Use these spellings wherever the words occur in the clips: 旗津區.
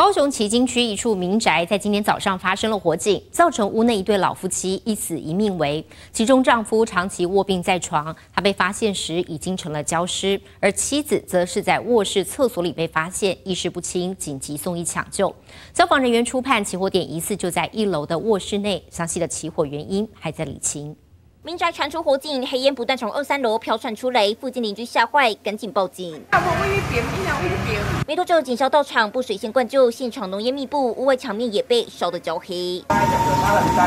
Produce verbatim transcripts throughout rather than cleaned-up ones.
高雄旗津区一处民宅在今天早上发生了火警，造成屋内一对老夫妻一死一命危。其中丈夫长期卧病在床，他被发现时已经成了焦尸，而妻子则是在卧室厕所里被发现，意识不清，紧急送医抢救。消防人员初判起火点疑似就在一楼的卧室内，详细的起火原因还在理清。 民宅传出火警，黑烟不断从二三楼飘窜出来，附近邻居吓坏，赶紧报警。没多久，警消到场，不水先灌救，现场浓烟密布，屋外墙面也被烧得焦黑。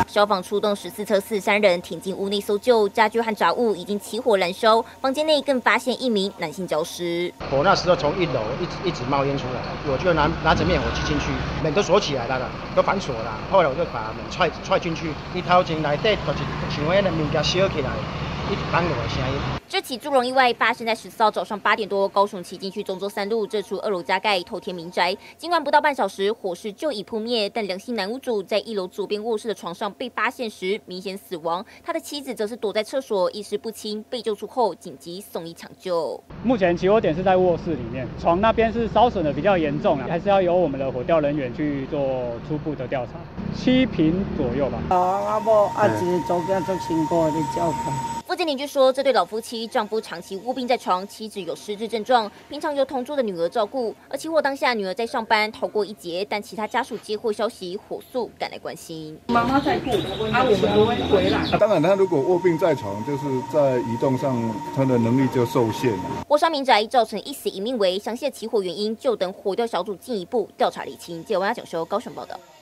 消防出动十四车四三人挺进屋内搜救，家具和杂物已经起火燃烧，房间内更发现一名男性焦尸。我那时候从一楼一直一直冒烟出来，我就拿拿着灭火器进去，门都锁起来了，都反锁了。后来我就把门踹踹进去，一掏进来，底就是像迄个物件。 烧起来，一直响的声音。这起猪笼意外发生在十四号早上八点多，高雄旗津区中州三路这处二楼加盖透天民宅。尽管不到半小时火势就已扑灭，但梁姓男屋主在一楼左边卧室的床上被发现时明显死亡，他的妻子则是躲在厕所意识不清，被救出后紧急送医抢救。目前起火点是在卧室里面，床那边是烧损的比较严重啊，还是要由我们的火调人员去做初步的调查，七坪左右吧。啊，阿伯阿姐昨天做清过。 附近邻居说，这对老夫妻丈夫长期卧病在床，妻子有失智症状，平常由同住的女儿照顾。而起火当下，女儿在上班，逃过一劫，但其他家属接获消息，火速赶来关心。妈妈在哭，啊，我们都会回来。啊、当然，她如果卧病在床，就是在移动上，她的能力就受限了。火烧民宅造成一死一命危，详细的起火原因就等火调小组进一步调查厘清。记者王亚九收高雄报道。